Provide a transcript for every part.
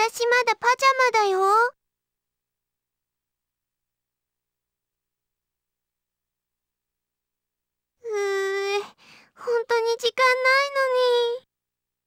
私まだパジャマだよ。本当に時間ないのに。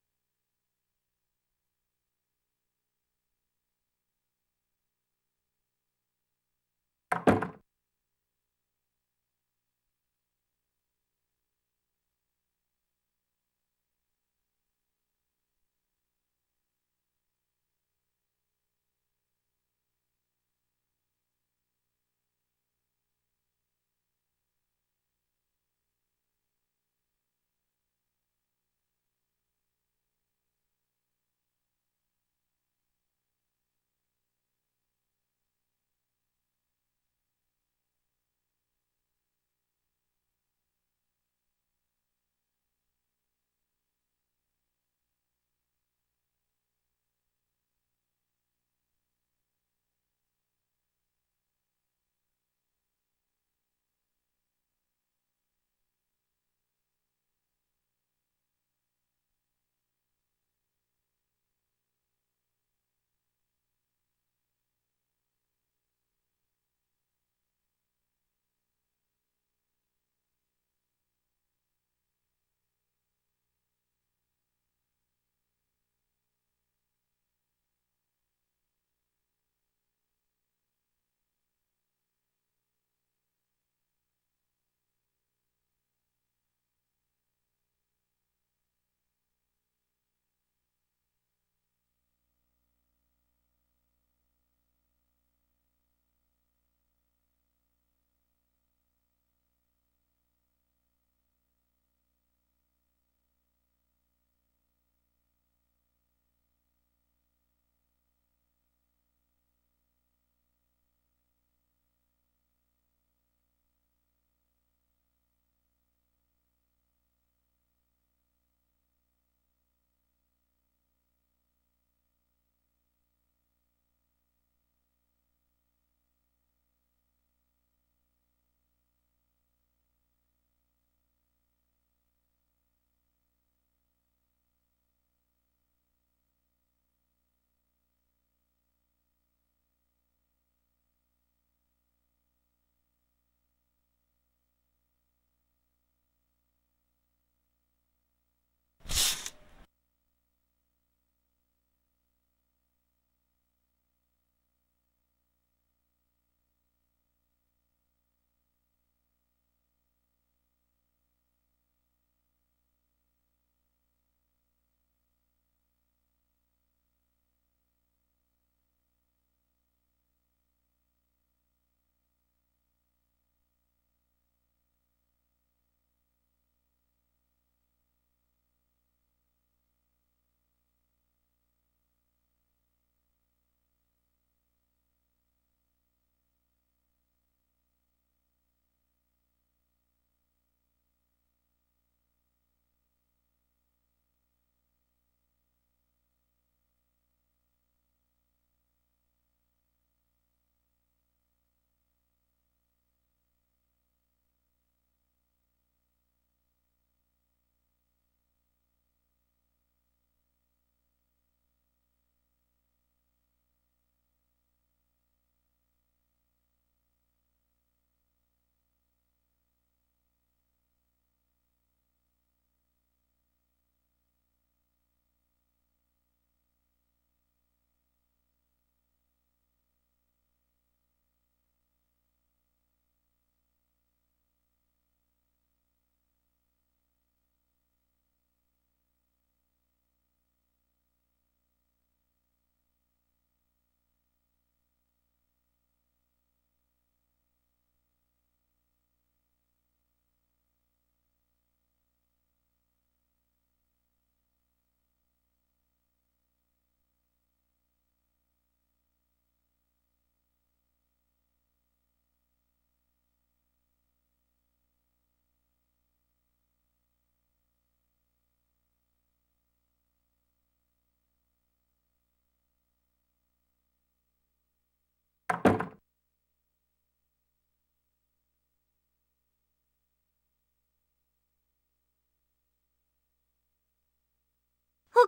お母さん、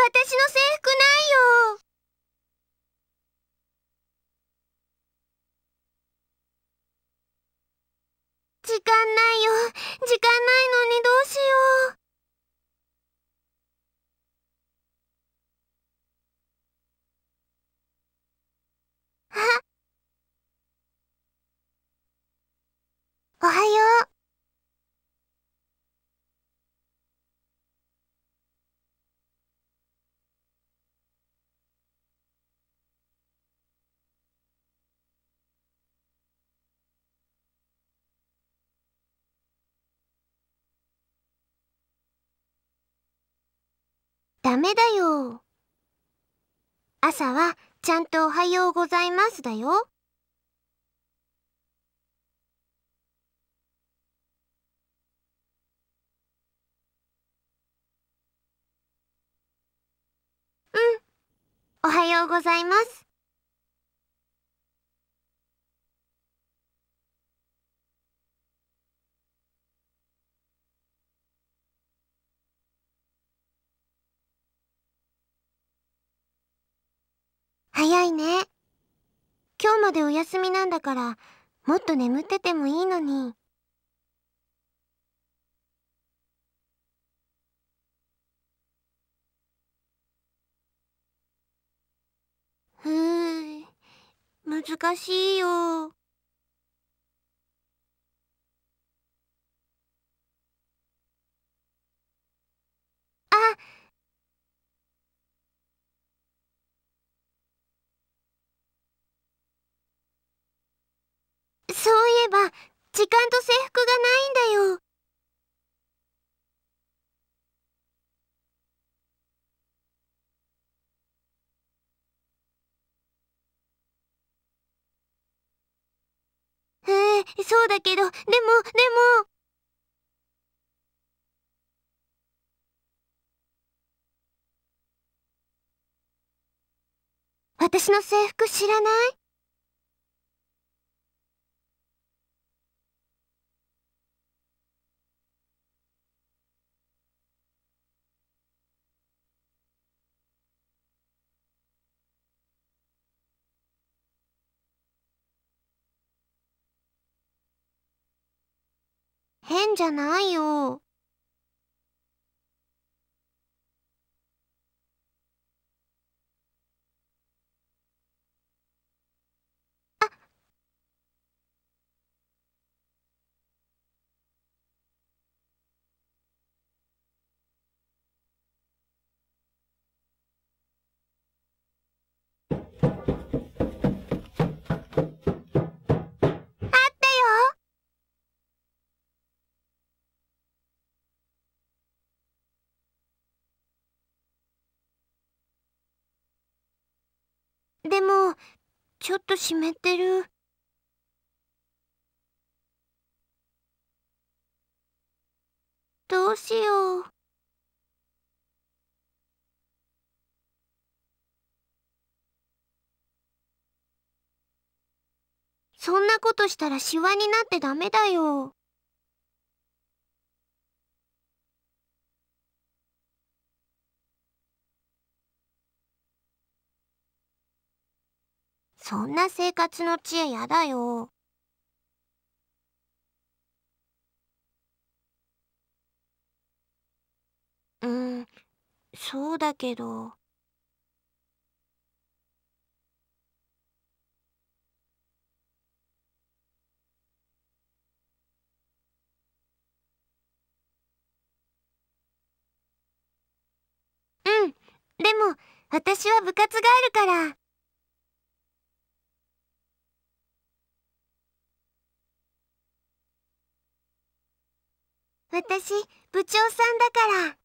私の制服ないよ。時間ないよ。時間ないのにどうしよう。あ、おはよう。ダメだよ。朝はちゃんと「おはようございます」だよ。うん、おはようございます。早いね。今日までお休みなんだから、もっと眠っててもいいのに。ふぅ、難しいよ。あ、そういえば、時間と制服がないんだよ。そうだけど、でも。私の制服知らない？変じゃないよ。あ、でも、ちょっと湿ってる。どうしよう。そんなことしたらシワになってダメだよ。そんな生活の知恵やだよ。うん、そうだけど。うん、でも私は部活があるから。私、部長さんだから。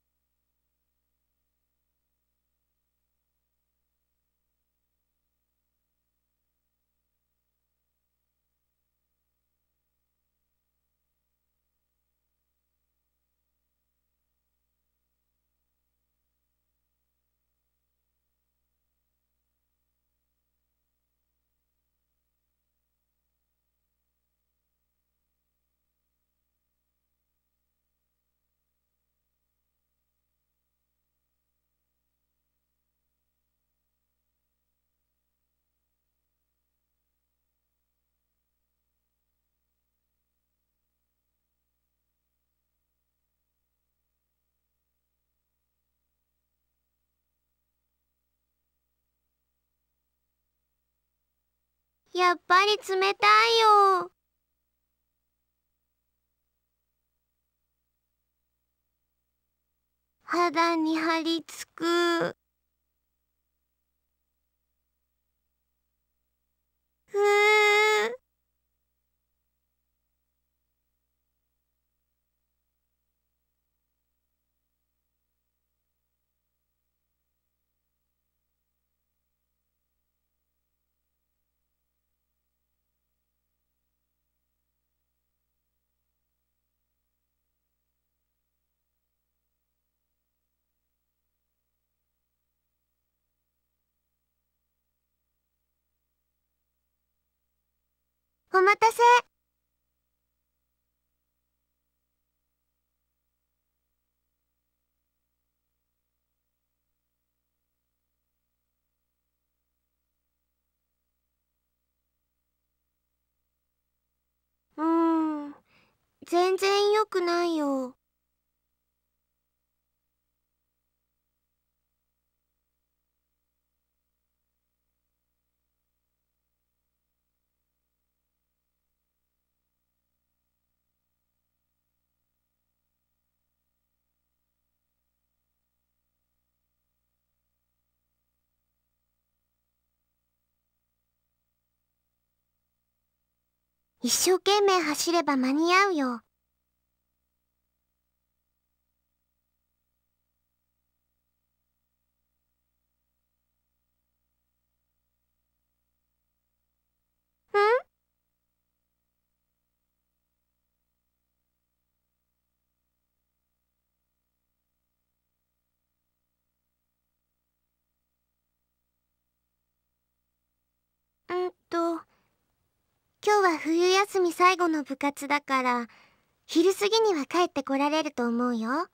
やっぱり冷たいよ。肌に張り付く。ふう。お待たせ。全然良くないよ。一生懸命走れば間に合うよ。ん？今日は冬休み最後の部活だから昼過ぎには帰ってこられると思うよ。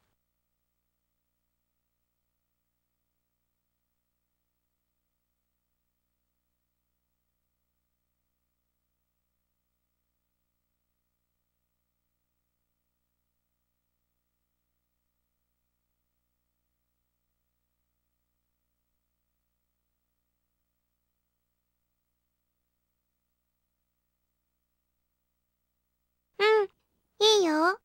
いいよ。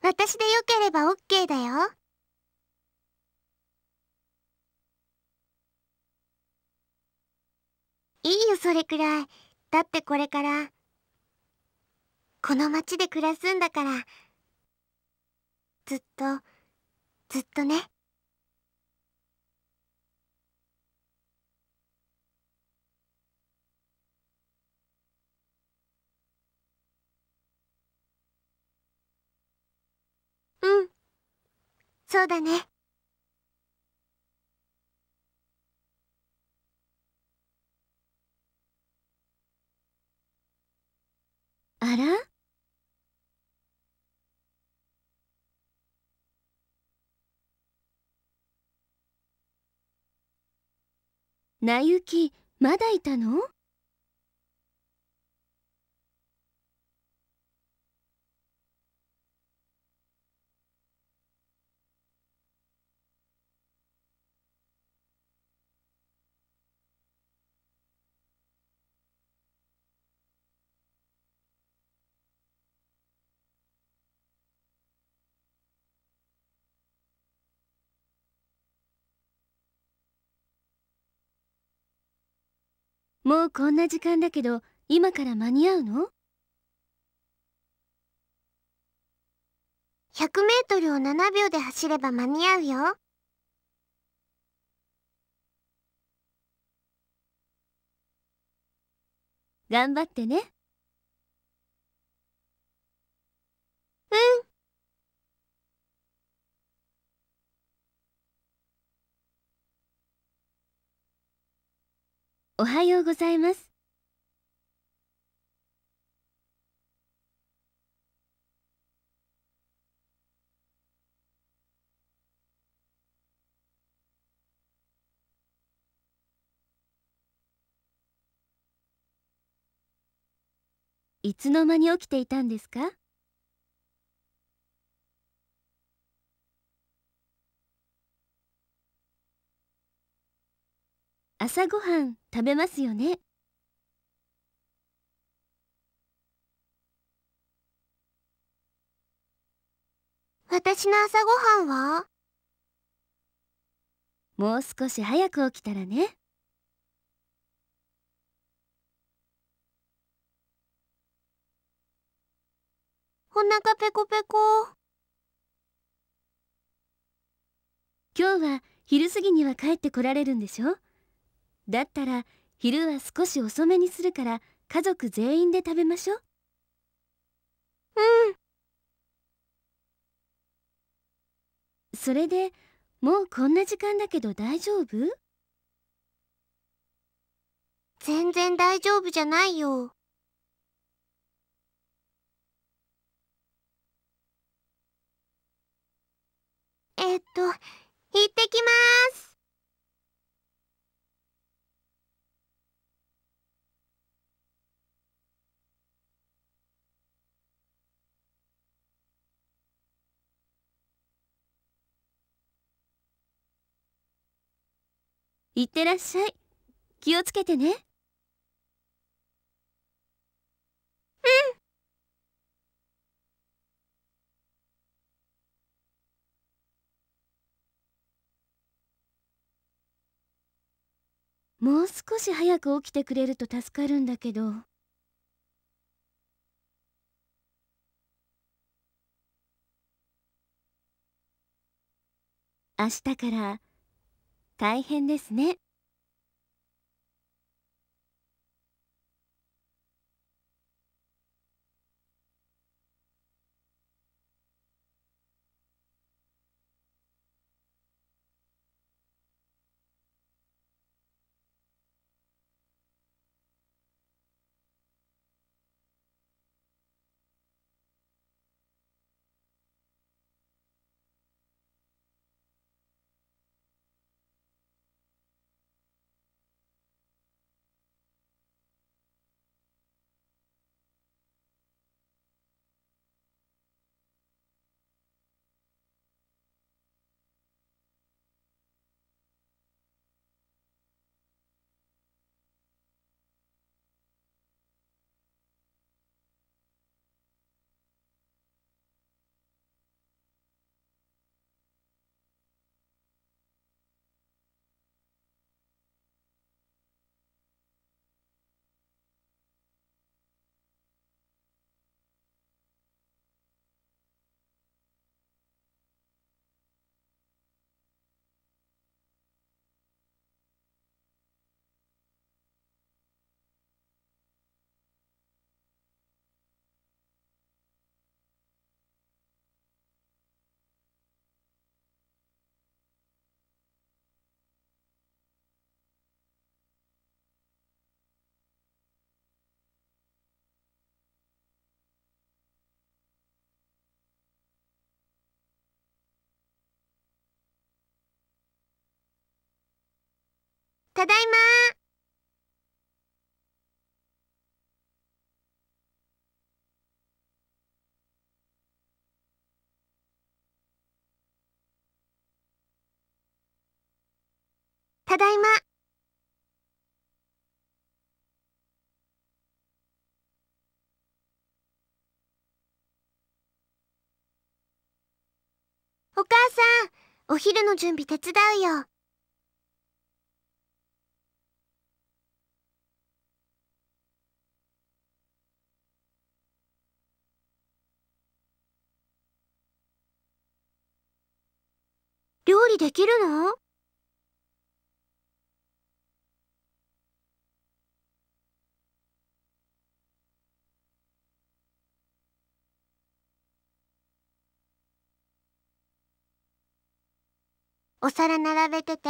私でよければ OK だよ。いいよ、それくらい。だってこれからこの町で暮らすんだから、ずっとね。うん、そうだね。あら？なゆき、まだいたの？もうこんな時間だけど、今から間に合うの？ 100 メートルを7秒で走れば間に合うよ。頑張ってね。うん。おはようございます。いつの間に起きていたんですか？朝ごはん食べますよね。私の朝ごはんは？もう少し早く起きたらね。お腹ペコペコ。今日は昼過ぎには帰ってこられるんでしょ？だったら昼は少し遅めにするから家族全員で食べましょう。うん。それでもうこんな時間だけど大丈夫？全然大丈夫じゃないよ。行ってきます。行ってらっしゃい。気をつけてね。うん。もう少し早く起きてくれると助かるんだけど。明日から大変ですね。ただいまー。ただいま。お母さん、お昼の準備手伝うよ。料理できるの？お皿並べてて。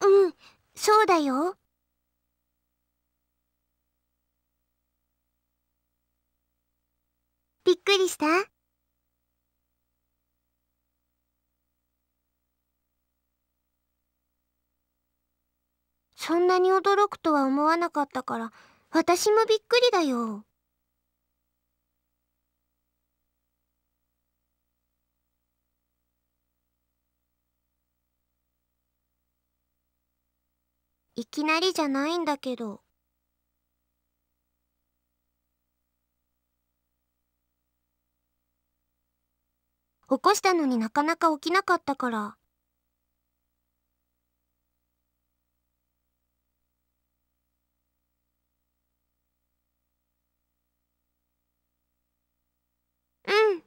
うん、そうだよ。びっくりした？そんなに驚くとは思わなかったから、私もびっくりだよ。いきなりじゃないんだけど。起こしたのになかなか起きなかったから。うん。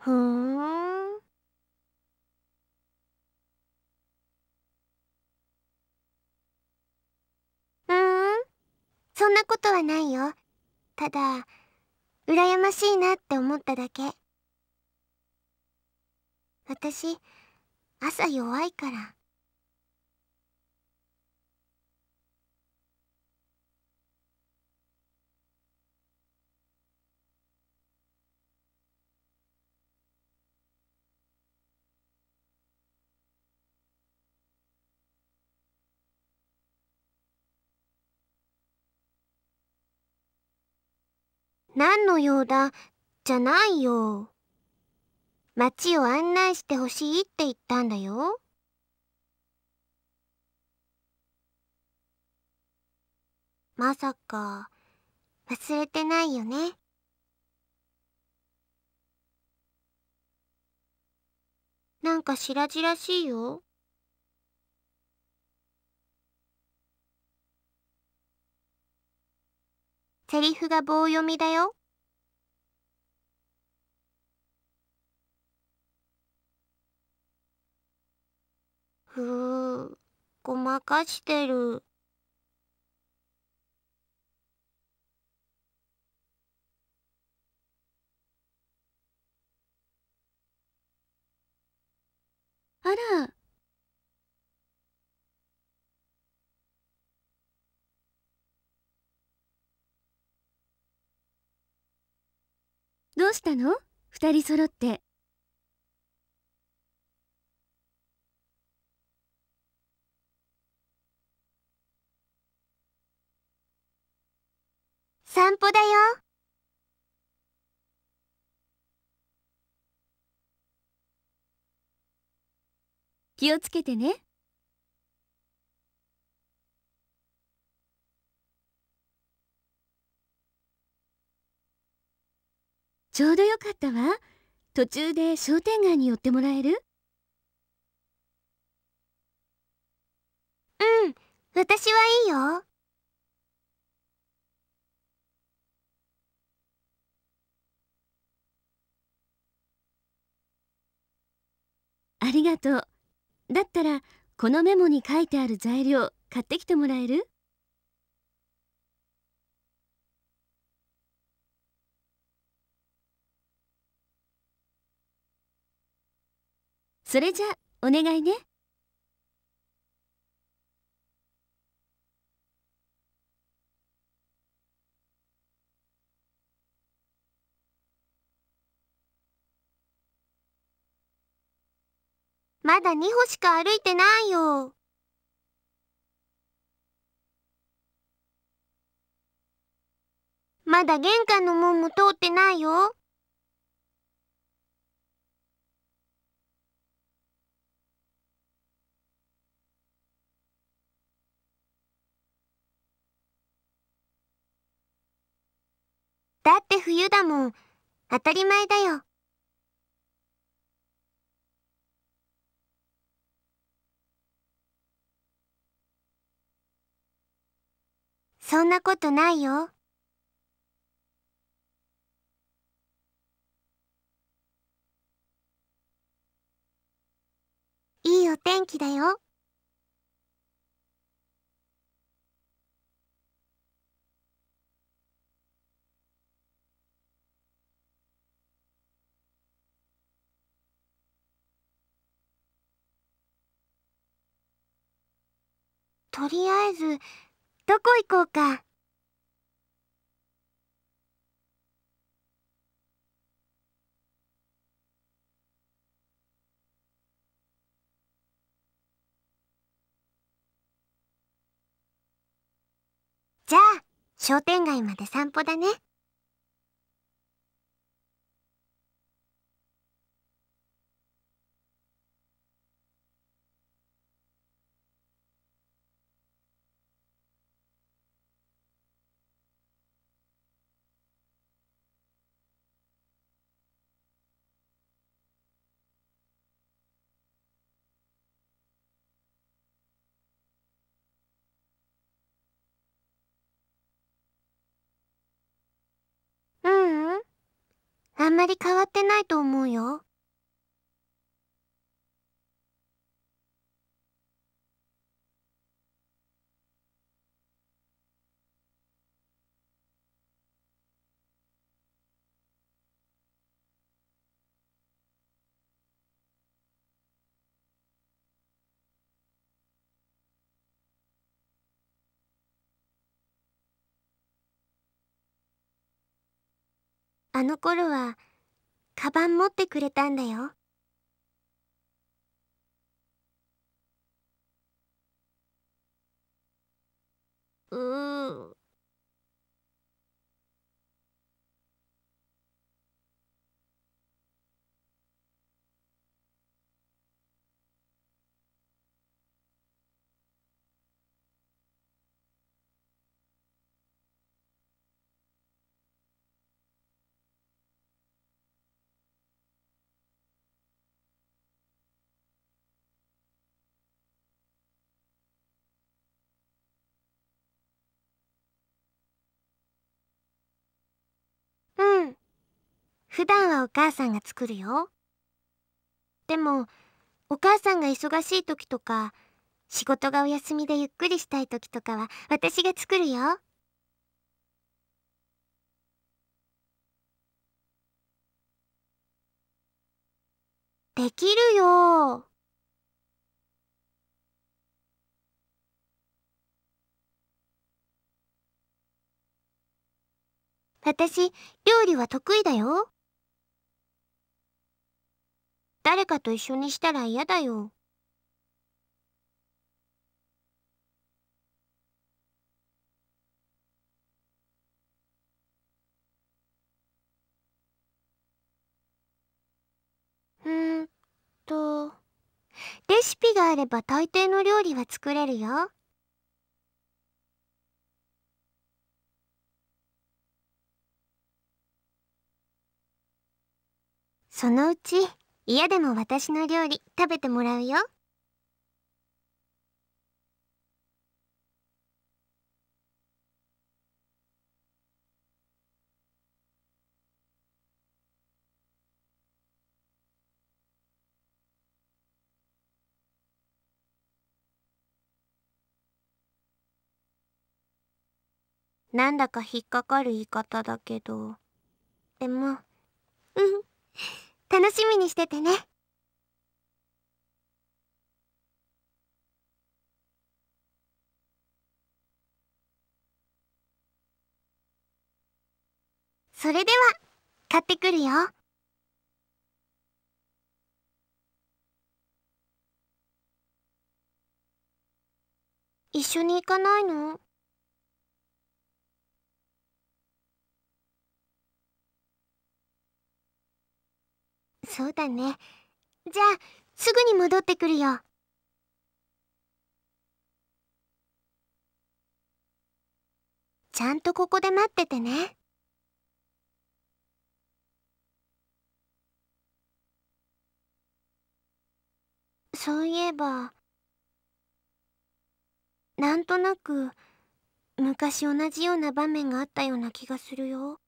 ふーん。そんなことはないよ。ただ、羨ましいなって思っただけ。私、朝弱いから。何の用だ、じゃないよ。町を案内してほしいって言ったんだよ。まさか、忘れてないよね。なんかしらじらしいよ。セリフが棒読みだよ。ふう、ごまかしてる。あら。どうしたの？二人揃って。散歩だよ。気をつけてね。ちょうどよかったわ。途中で商店街に寄ってもらえる？うん、私はいいよ。ありがとう。だったら、このメモに書いてある材料、買ってきてもらえる？それじゃ、お願いね。まだ2歩しか歩いてないよ。まだ玄関の門も通ってないよ。だって冬だもん。当たり前だよ。そんなことないよ。いいお天気だよ。とりあえず、どこ行こうか。じゃあ、商店街まで散歩だね。あんまり変わってないと思うよ。あの頃はカバン持ってくれたんだよ。普段はお母さんが作るよ。でもお母さんが忙しい時とか仕事がお休みでゆっくりしたい時とかは私が作るよ。できるよ。私、料理は得意だよ。誰かと一緒にしたら嫌だよ。レシピがあれば大抵の料理は作れるよ。そのうち嫌でも私の料理食べてもらうよ。なんだか引っかかる言い方だけど、でも楽しみにしててね。それでは買ってくるよ。一緒に行かないの？そうだね。じゃあすぐに戻ってくるよ。ちゃんとここで待っててね。そういえば、なんとなく昔同じような場面があったような気がするよ。